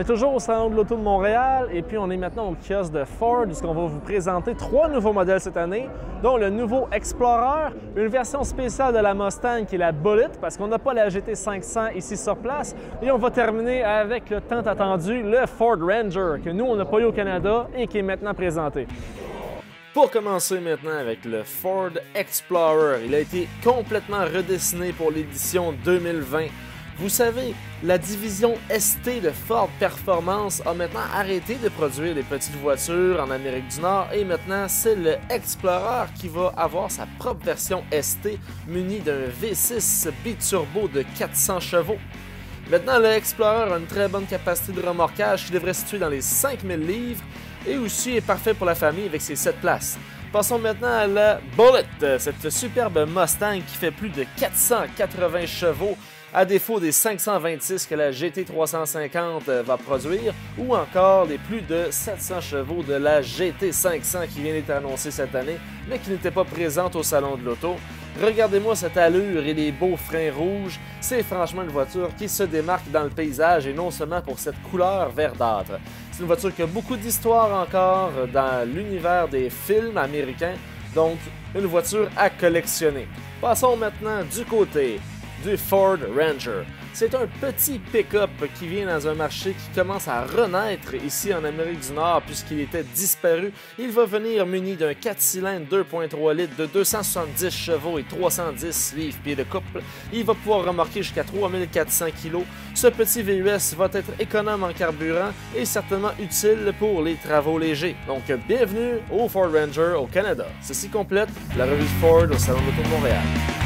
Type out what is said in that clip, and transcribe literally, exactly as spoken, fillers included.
est toujours au Salon de l'Auto de Montréal et puis on est maintenant au kiosque de Ford puisqu'on va vous présenter trois nouveaux modèles cette année, dont le nouveau Explorer, une version spéciale de la Mustang qui est la Bullitt parce qu'on n'a pas la G T cinq cents ici sur place, et on va terminer avec le tant attendu, le Ford Ranger, que nous on n'a pas eu au Canada et qui est maintenant présenté. Pour commencer maintenant avec le Ford Explorer, il a été complètement redessiné pour l'édition deux mille vingt. Vous savez, la division S T de Ford Performance a maintenant arrêté de produire des petites voitures en Amérique du Nord et maintenant c'est le Explorer qui va avoir sa propre version S T munie d'un V six biturbo de quatre cents chevaux. Maintenant, le Explorer a une très bonne capacité de remorquage qui devrait se situer dans les cinq mille livres et aussi est parfait pour la famille avec ses sept places. Passons maintenant à la Bullitt, cette superbe Mustang qui fait plus de quatre cent quatre-vingts chevaux à défaut des cinq cent vingt-six que la G T trois cent cinquante va produire ou encore les plus de sept cents chevaux de la G T cinq cents qui vient d'être annoncée cette année mais qui n'était pas présente au Salon de l'Auto. Regardez-moi cette allure et les beaux freins rouges, c'est franchement une voiture qui se démarque dans le paysage et non seulement pour cette couleur verdâtre. C'est une voiture qui a beaucoup d'histoire encore dans l'univers des films américains, donc une voiture à collectionner. Passons maintenant du côté du Ford Ranger. C'est un petit pick-up qui vient dans un marché qui commence à renaître ici en Amérique du Nord puisqu'il était disparu. Il va venir muni d'un quatre cylindres deux point trois litres de deux cent soixante-dix chevaux et trois cent dix livres-pieds de couple. Il va pouvoir remorquer jusqu'à trois mille quatre cents kilos. Ce petit V U S va être économe en carburant et certainement utile pour les travaux légers. Donc bienvenue au Ford Ranger au Canada. Ceci complète la revue Ford au Salon de l'Auto de Montréal.